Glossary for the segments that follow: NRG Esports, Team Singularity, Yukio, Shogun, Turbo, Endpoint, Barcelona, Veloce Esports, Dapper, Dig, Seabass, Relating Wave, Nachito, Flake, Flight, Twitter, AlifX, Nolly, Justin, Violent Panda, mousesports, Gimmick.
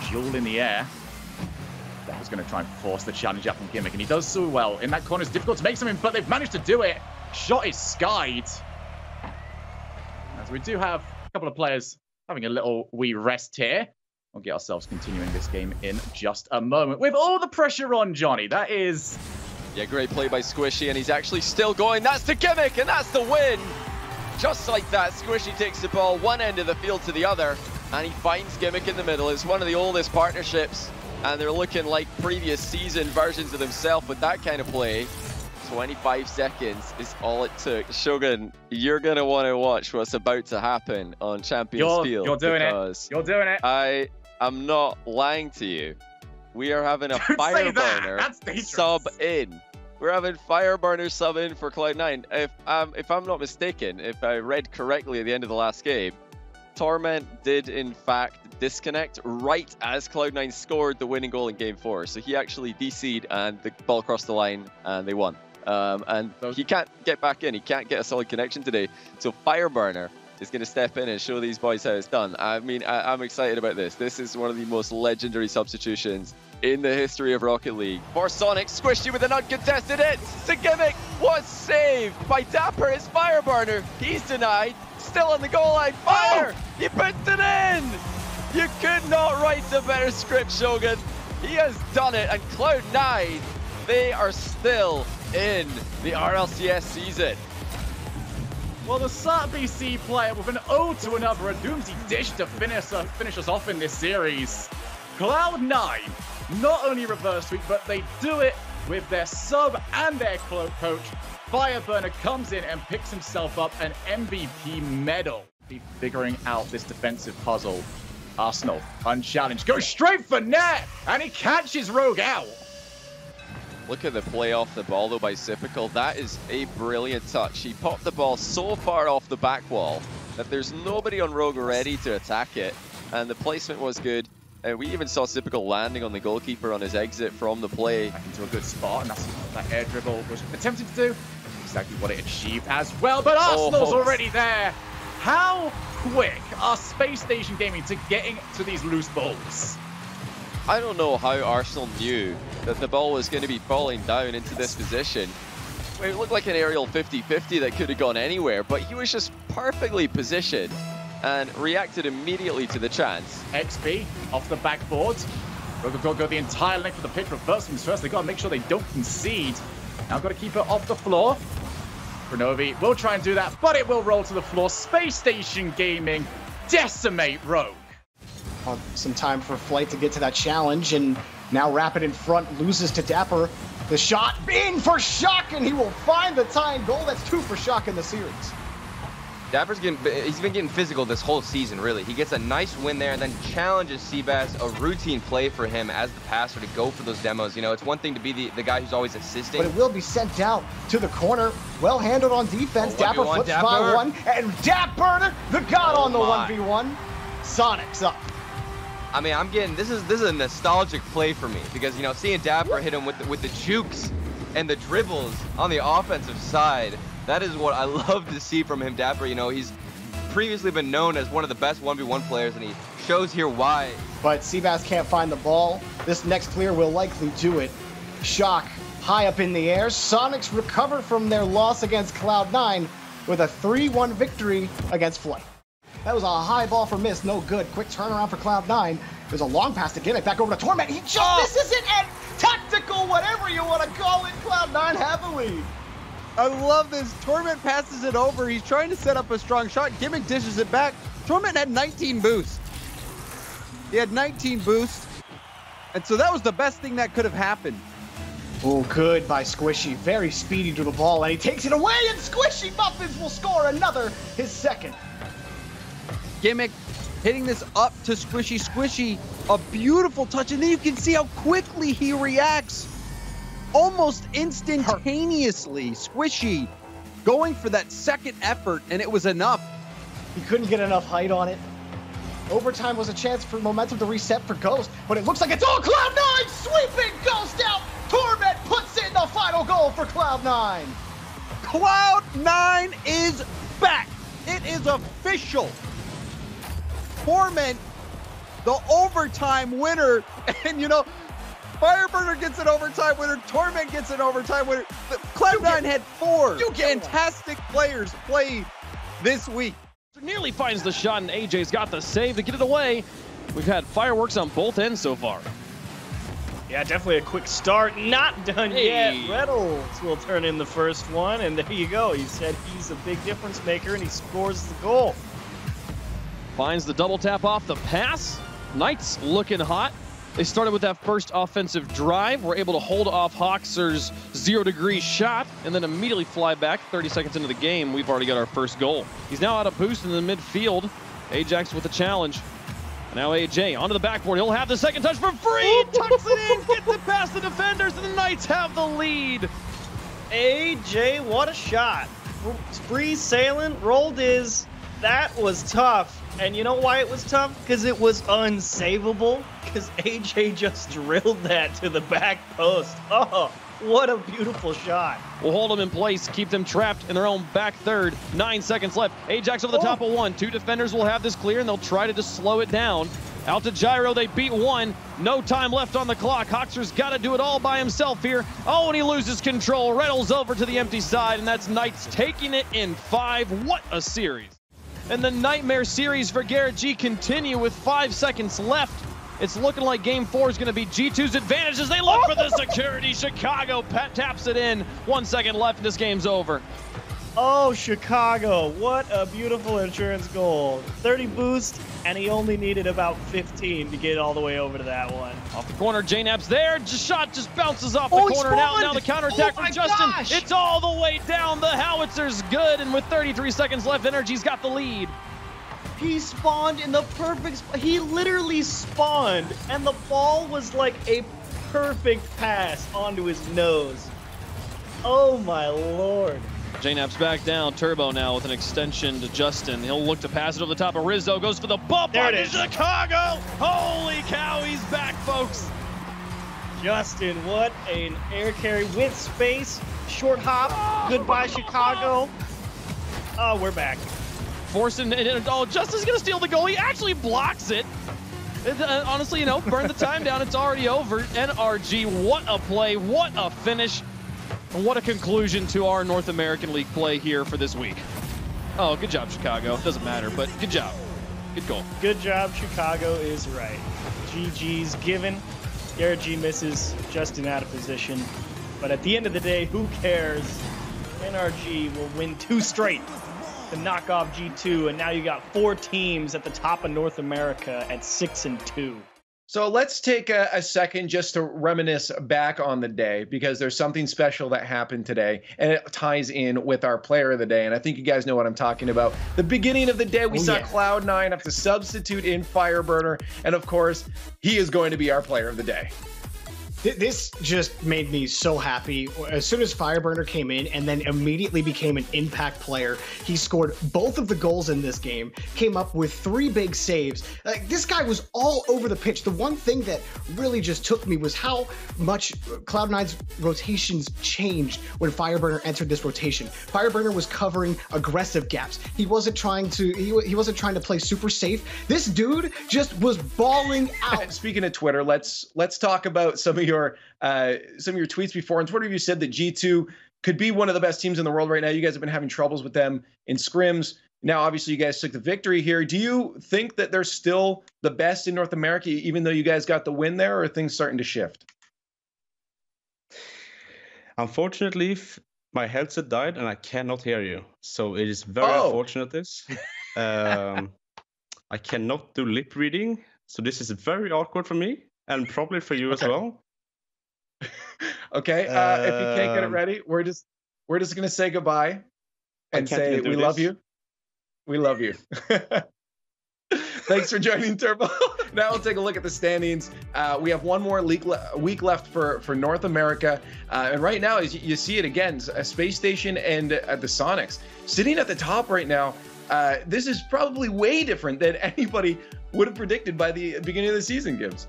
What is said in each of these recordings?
just duel in the air. Dapper's going to try and force the challenge out from Gimmick, and he does so well. In that corner, it's difficult to make something, but they've managed to do it. Shot is skied. As we do have a couple of players having a little wee rest here. We'll get ourselves continuing this game in just a moment. With all the pressure on Johnny, that is... Yeah, great play by Squishy, and he's actually still going. That's the Gimmick, and that's the win. Just like that, Squishy takes the ball one end of the field to the other, and he finds Gimmick in the middle. It's one of the oldest partnerships, and they're looking like previous season versions of themselves with that kind of play. 25 seconds is all it took. Shogun, you're going to want to watch what's about to happen on Champions Field. You're doing it. You're doing it. I am not lying to you. We are having a Fireburner sub in. We're having Fireburner sub in for Cloud9. If I'm not mistaken, if I read correctly at the end of the last game, Torment did in fact disconnect right as Cloud9 scored the winning goal in game 4. So he actually DC'd and the ball crossed the line and they won. And he can't get back in. He can't get a solid connection today. So Fireburner is going to step in and show these boys how it's done. I mean, I'm excited about this. This is one of the most legendary substitutions in the history of Rocket League. For Sonic, Squishy with an uncontested hit. The Gimmick was saved by Dapper. It's Fireburner. He's denied. Still on the goal line. Fire! Oh! He puts it in! You could not write a better script, Shogun. He has done it. And Cloud9, they are still in the RLCS season. Well, the SATBC player with an ode to another, a Doomsy dish to finish us off in this series. Cloud9. Not only reverse sweep, but they do it with their sub and their coach. Fireburner comes in and picks himself up an MVP medal. Be figuring out this defensive puzzle. Arsenal, unchallenged, goes straight for net, and he catches Rogue out. Look at the play off the ball, though, by Sipical. That is a brilliant touch. He popped the ball so far off the back wall that there's nobody on Rogue ready to attack it, and the placement was good. We even saw Sipical landing on the goalkeeper on his exit from the play. Back into a good spot, and that's what that air dribble was attempted to do. Exactly what it achieved as well, but Arsenal's already there. How quick are Space Station Gaming to getting to these loose balls? I don't know how Arsenal knew that the ball was going to be falling down into this position. It looked like an aerial 50-50 that could have gone anywhere, but he was just perfectly positioned and reacted immediately to the chance. XP off the backboard. Rogue have got to go the entire length of the pitch, reverse moves first. They've got to make sure they don't concede. Now got to keep it off the floor. Pronovi will try and do that, but it will roll to the floor. Space Station Gaming decimate Rogue. Some time for Flight to get to that challenge, and now Rapid in front loses to Dapper. The shot in for Shock, and he will find the tying goal. That's 2 for Shock in the series. Dapper's been getting physical this whole season, really. He gets a nice win there and then challenges Seabass, a routine play for him as the passer to go for those demos. You know, it's one thing to be the guy who's always assisting. But it will be sent down to the corner. Well handled on defense. Dapper flips by one, and Dapper, the god on the 1v1. Sonic's up. I mean, I'm getting, this is a nostalgic play for me because, you know, seeing Dapper hit him with the jukes and the dribbles on the offensive side, that is what I love to see from him, Dapper. You know, he's previously been known as one of the best 1v1 players, and he shows here why. But Seabass can't find the ball. This next clear will likely do it. Shock high up in the air. Sonics recover from their loss against Cloud9 with a 3-1 victory against Flight. That was a high ball for miss, no good. Quick turnaround for Cloud9. There's a long pass to Gimmick, back over to Torment. He just misses it, and tactical, whatever you want to call it, Cloud9 have a lead. I love this. Torment passes it over. He's trying to set up a strong shot. Gimmick dishes it back. Torment had 19 boost. He had 19 boost, and so that was the best thing that could have happened. Oh, good by Squishy. Very speedy to the ball, and he takes it away, and Squishy Muffins will score another, his second. Gimmick hitting this up to Squishy. Squishy, a beautiful touch, and then you can see how quickly he reacts. Almost instantaneously, Squishy going for that second effort, and it was enough. He couldn't get enough height on it. Overtime was a chance for momentum to reset for Ghost, but it looks like it's all Cloud9 sweeping Ghost out. Torment puts in the final goal for Cloud9. Cloud9 is back. It is official. Torment the overtime winner. And, you know, Fireburner gets an overtime winner. Torment gets an overtime winner. Cloud9 had four fantastic players play this week. Nearly finds the shot, and AJ's got the save to get it away. We've had fireworks on both ends so far. Yeah, definitely a quick start. Not done yet. Reynolds will turn in the first one, and there you go. He said he's a big difference maker, and he scores the goal. Finds the double tap off the pass. Knights looking hot. They started with that first offensive drive. We're able to hold off Hawkser's 0-degree shot and then immediately fly back. 30 seconds into the game, we've already got our first goal. He's now out of boost in the midfield. Ajax with a challenge. Now AJ onto the backboard. He'll have the second touch for free. Tucks it in, gets it past the defenders, and the Knights have the lead. AJ, what a shot. Free sailing, rolled his. That was tough. And you know why it was tough? Because it was unsavable. Because AJ just drilled that to the back post. Oh, what a beautiful shot. We'll hold them in place, keep them trapped in their own back third. 9 seconds left. Ajax over the top of one. Two defenders will have this clear, and they'll try to just slow it down. Out to Gyro, they beat one. No time left on the clock. Hawkser's got to do it all by himself here. Oh, and he loses control. Reynolds over to the empty side, and that's Knights taking it in five. What a series. And the nightmare series for Garrett G continue with 5 seconds left. It's looking like game four is going to be G2's advantage as they look for the security. Chicago taps it in. 1 second left and this game's over. Oh, Chicago, what a beautiful insurance goal. 30 boost, and he only needed about 15 to get all the way over to that one. Off the corner, J-Nap's there. Shot just bounces off the corner and out. Now the counterattack from Justin. Gosh. It's all the way down. The howitzer's good, and with 33 seconds left, NRG's got the lead. He spawned in the perfect spot. He literally spawned, and the ball was like a perfect pass onto his nose. Oh, my Lord. J-Nap's back down. Turbo now with an extension to Justin. He'll look to pass it over the top of Rizzo. Goes for the bump there on it is. Chicago. Holy cow, he's back, folks. Justin, what an air carry with space. Short hop. Oh, goodbye, Chicago. Oh, we're back. Forcing it. Oh, Justin's going to steal the goal. He actually blocks it. Honestly, you know, burn the time down. It's already over. NRG, what a play. What a finish. And what a conclusion to our North American League play here for this week. Oh, good job, Chicago. Doesn't matter, but good job. Good goal. Good job, Chicago is right. GG's given. Garrett G misses. Justin out of position. But at the end of the day, who cares? NRG will win two straight to knock off G2. And now you got four teams at the top of North America at 6-2. So let's take a second just to reminisce back on the day, because there's something special that happened today, and it ties in with our player of the day. And I think you guys know what I'm talking about. The beginning of the day, we saw Cloud9 have to substitute in Fireburner. And of course, he is going to be our player of the day. This just made me so happy. As soon as Fireburner came in and then immediately became an impact player, he scored both of the goals in this game, came up with three big saves. Like, this guy was all over the pitch. The one thing that really just took me was how much Cloud9's rotations changed when Fireburner entered this rotation. Fireburner was covering aggressive gaps. He wasn't trying to play super safe. This dude just was balling out. Speaking of Twitter, let's talk about some of your tweets before. On Twitter, you said that G2 could be one of the best teams in the world right now. You guys have been having troubles with them in scrims. Now, obviously, you guys took the victory here. Do you think that they're still the best in North America, even though you guys got the win there, or are things starting to shift? Unfortunately, my headset died, and I cannot hear you. So it is very unfortunate this. I cannot do lip reading. So this is very awkward for me, and probably for you as well. Okay, if you can't get it ready, we're just gonna say goodbye and say we love you. We love you. Thanks for joining, Turbo. Now we'll take a look at the standings. We have one more week left for North America, and right now, as you see it again, Space Station and the Sonics sitting at the top right now. This is probably way different than anybody would have predicted by the beginning of the season, Gibbs.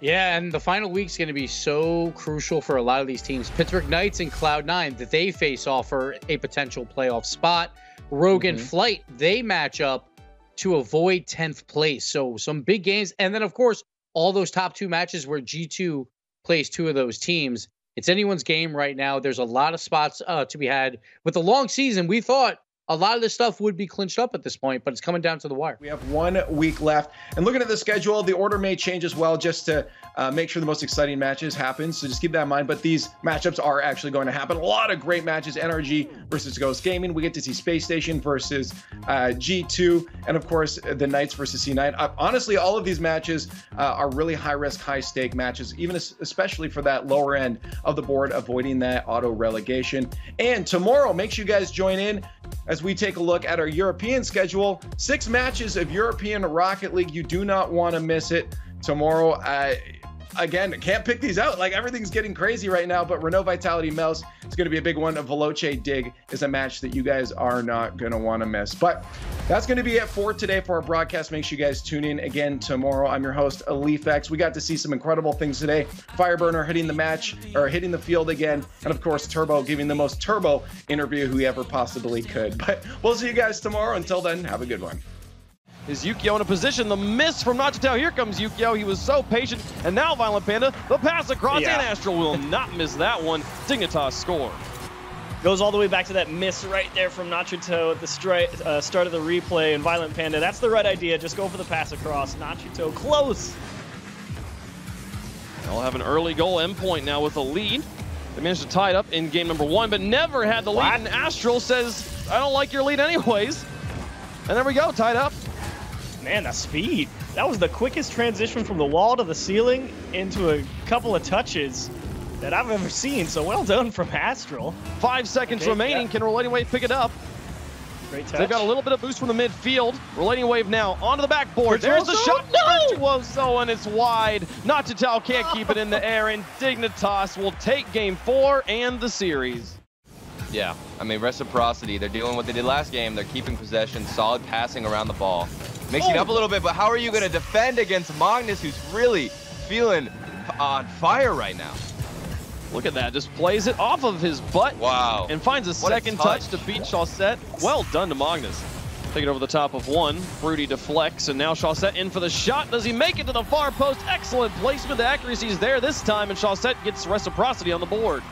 Yeah, and the final week's going to be so crucial for a lot of these teams. Pittsburgh Knights and Cloud9, that they face off for a potential playoff spot. Rogue and Flight, they match up to avoid 10th place. So some big games. And then, of course, all those top two matches where G2 plays two of those teams. It's anyone's game right now. There's a lot of spots to be had. With the long season, we thought a lot of this stuff would be clinched up at this point, but it's coming down to the wire. We have 1 week left. And looking at the schedule, the order may change as well just to make sure the most exciting matches happen. So just keep that in mind. But these matchups are actually going to happen. A lot of great matches. NRG versus Ghost Gaming. We get to see Space Station versus G2. And, of course, the Knights versus C9. Honestly, all of these matches are really high-risk, high-stake matches, even especially for that lower end of the board, avoiding that auto-relegation. And tomorrow, make sure you guys join in as we take a look at our European schedule. 6 matches of European Rocket League. You do not want to miss it tomorrow. Again, can't pick these out. Like, everything's getting crazy right now, but Renault Vitality Mouse is going to be a big one. A Veloce Dig is a match that you guys are not going to want to miss. But that's going to be it for today for our broadcast. Make sure you guys tune in again tomorrow. I'm your host, AlifX. We got to see some incredible things today. Fireburner hitting the field again. And of course, Turbo giving the most Turbo interview he ever possibly could. But we'll see you guys tomorrow. Until then, have a good one. Is Yukio in a position? The miss from Nachito. Here comes Yukio. He was so patient. And now Violent Panda, the pass across, and Astral will not miss that one. Dignitas score. Goes all the way back to that miss right there from Nachito at the start of the replay. And Violent Panda, that's the right idea. Just go for the pass across. Nachito close. They'll have an early goal endpoint now with a lead. They managed to tie it up in game number 1, but never had the lead. And Astral says, I don't like your lead anyways. And there we go, tied up. Man, the speed. That was the quickest transition from the wall to the ceiling into a couple of touches that I've ever seen. So well done from Astral. 5 seconds remaining. Yeah. Can Relating Wave pick it up? Great touch. They've got a little bit of boost from the midfield. Relating Wave now onto the backboard. There's the shot. No! And it's wide. Nachito can't keep it in the air. And Dignitas will take game 4 and the series. Yeah, I mean, Reciprocity. They're doing what they did last game. They're keeping possession, solid passing around the ball. Mixing up a little bit, but how are you going to defend against Magnus, who's really feeling on fire right now? Look at that. Just plays it off of his butt. Wow. And finds a second touch to beat Chausette. Well done to Magnus. Take it over the top of 1. Fruity deflects, and now Chausette in for the shot. Does he make it to the far post? Excellent placement. The accuracy is there this time, and Chausette gets Reciprocity on the board.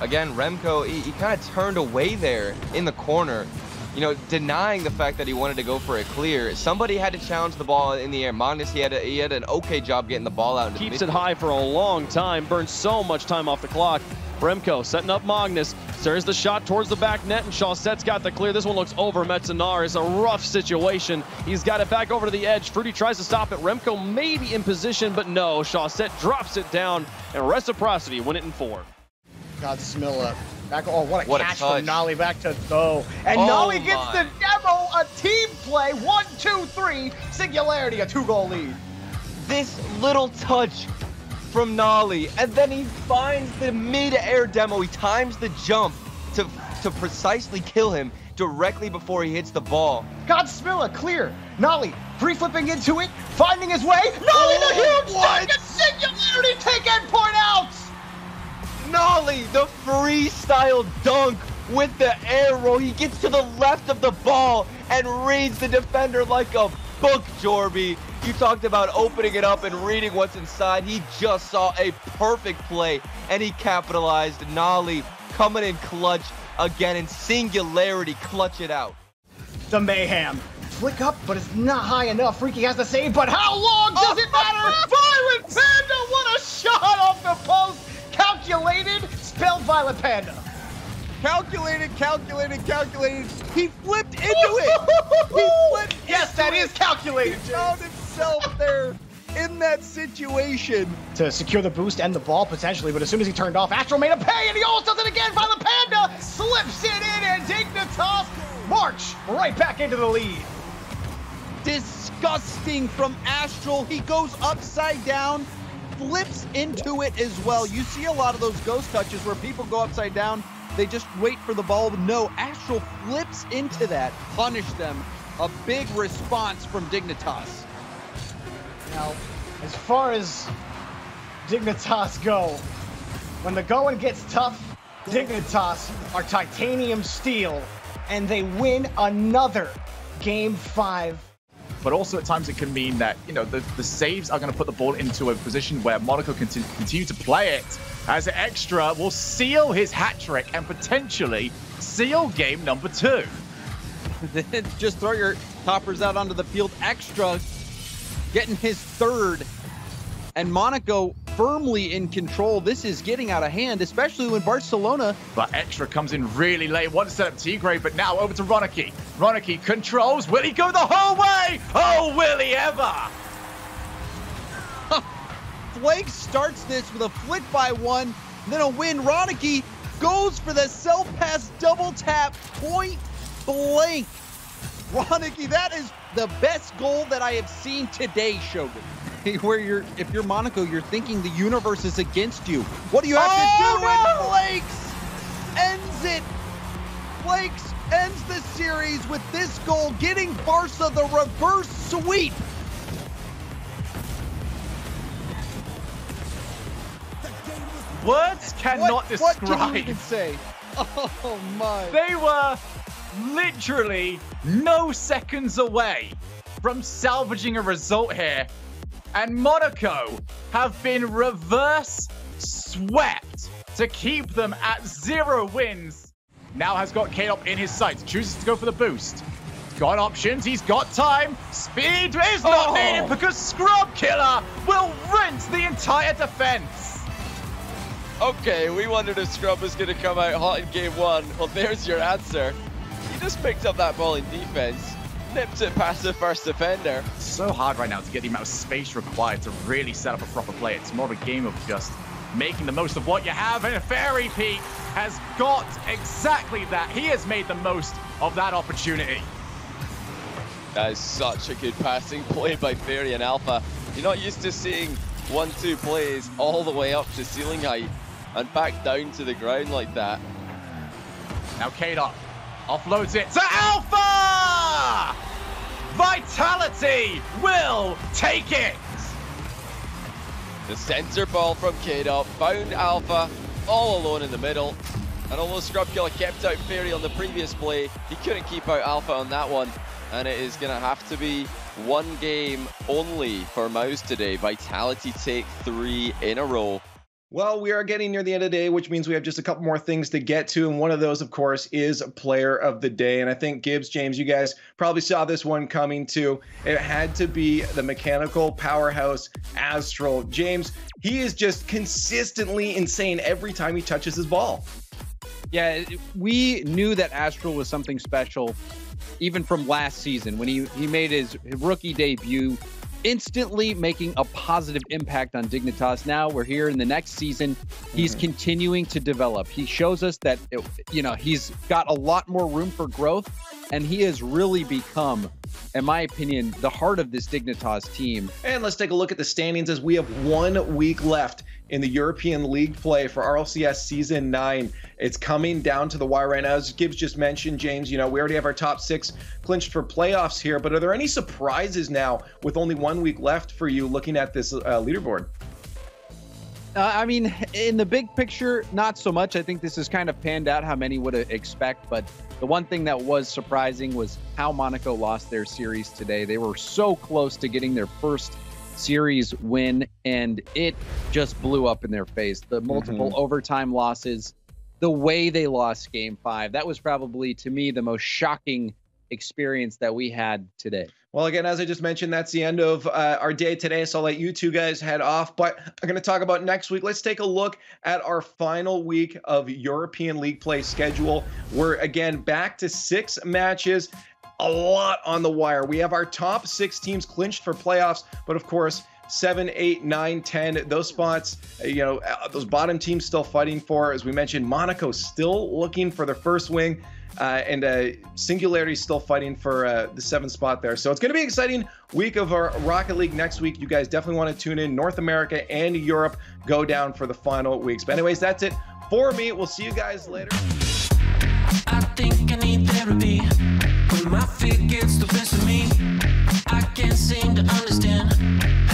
Again, Remco, he kind of turned away there in the corner. You know, denying the fact that he wanted to go for a clear. Somebody had to challenge the ball in the air. Magnus, he had an okay job getting the ball out. Keeps it high for a long time. Burns so much time off the clock. Remco setting up Magnus. There's the shot towards the back net, and Chaussette's got the clear. This one looks over Metzanar. It's a rough situation. He's got it back over to the edge. Fruity tries to stop it. Remco maybe in position, but no. Chausette drops it down, and Reciprocity win it in 4. Godzilla. Back, oh, what a catch from Nolly back to Though. And Nolly gets the demo, a team play, 1-2-3, Singularity, a 2-goal lead. This little touch from Nolly, and then he finds the mid-air demo. He times the jump to precisely kill him directly before he hits the ball. Godsmilla, clear. Nolly, free-flipping into it, finding his way. Nolly, the huge dunk, and Singularity take endpoint out. Nolly, the freestyle dunk with the air roll. He gets to the left of the ball and reads the defender like a book, Jorby. You talked about opening it up and reading what's inside. He just saw a perfect play, and he capitalized. Nolly coming in clutch again, and Singularity clutch it out. The mayhem. Flick up, but it's not high enough. Freaky has the save, but how long does it matter? Violent Panda, what a shot off the post. Calculated, spelled Violent Panda. Calculated. He flipped into it. Yes, that is calculated. He found himself there in that situation. To secure the boost and the ball potentially, but as soon as he turned off, Astral made a pay, and he almost does it again. Violent Panda slips it in, and Dignitas march right back into the lead. Disgusting from Astral. He goes upside down, flips into it as well. You see a lot of those ghost touches where people go upside down, they just wait for the ball. No, Astral flips into that, punish them. A big response from Dignitas. Now, as far as Dignitas go, when the going gets tough, Dignitas are titanium steel, and they win another game five. But also at times it can mean that, you know, the saves are going to put the ball into a position where Monaco can continue to play it as an Extra will seal his hat-trick and potentially seal game number two. Just throw your toppers out onto the field. Extra getting his third, and Monaco firmly in control. This is getting out of hand, especially when Barcelona... But Extra comes in really late. One set up Tigray, but now over to Ronicky. Ronicky controls. Will he go the whole way? Oh, will he ever? Flake starts this with a flick by one, then a win. Ronicky goes for the self-pass double tap, point blank. Ronicky, that is the best goal that I have seen today, Shogun. Where if you're Monaco, you're thinking the universe is against you. What do you have to do? No! And Flakes ends it. Flakes ends the series with this goal, getting Barca the reverse sweep. Words cannot describe. What can you even say? Oh my! They were literally no seconds away from salvaging a result here. And Monaco have been reverse swept to keep them at 0 wins. Now has got K-Op in his sights, chooses to go for the boost. Got options, he's got time. Speed is not needed because Scrub Killer will rinse the entire defense. Okay, we wondered if Scrub was gonna come out hot in game one. Well, there's your answer. He just picked up that ball in defense. Nips it past the first defender. So hard right now to get the amount of space required to really set up a proper play. It's more of a game of just making the most of what you have, and Fairy Peak has got exactly that. He has made the most of that opportunity. That is such a good passing play by Fairy and Alpha. You're not used to seeing 1-2 plays all the way up to ceiling height and back down to the ground like that. Now K-Dot offloads it to Alpha! Vitality will take it! The center ball from K-Dot found Alpha all alone in the middle. And although Scrub Killer kept out Fairy on the previous play, he couldn't keep out Alpha on that one. And it is going to have to be one game only for Mouse today. Vitality take 3 in a row. Well, we are getting near the end of the day, which means we have just a couple more things to get to. And one of those, of course, is Player of the Day. And I think, Gibbs, James, you guys probably saw this one coming too. It had to be the mechanical powerhouse, Astral. James, he is just consistently insane every time he touches his ball. Yeah, we knew that Astral was something special, even from last season when he made his rookie debut, instantly making a positive impact on Dignitas. Now we're here in the next season. He's continuing to develop. He shows us that, you know, he's got a lot more room for growth, and he has really become, in my opinion, the heart of this Dignitas team. And let's take a look at the standings as we have 1 week left in the European League play for RLCS Season 9. It's coming down to the wire right now. As Gibbs just mentioned, James, you know, we already have our top 6 clinched for playoffs here, but are there any surprises now with only 1 week left for you looking at this leaderboard? I mean, in the big picture, not so much. I think this is kind of panned out how many would expect, but the one thing that was surprising was how Monaco lost their series today. They were so close to getting their first series win, and it just blew up in their face. The multiple overtime losses, the way they lost game five, that was probably, to me, the most shocking experience that we had today. Well, again, as I just mentioned, that's the end of our day today, so I'll let you two guys head off, but I'm going to talk about next week. Let's take a look at our final week of European League play schedule. We're, again, back to 6 matches. A lot on the wire. We have our top 6 teams clinched for playoffs, but of course, 7, 8, 9, 10, those spots, you know, those bottom teams still fighting for, as we mentioned, Monaco still looking for their first win, and Singularity still fighting for the 7th spot there. So it's going to be an exciting week of our Rocket League next week. You guys definitely want to tune in. North America and Europe go down for the final weeks. But anyways, that's it for me. We'll see you guys later. I think I need therapy. My fear gets the best of me. I can't seem to understand.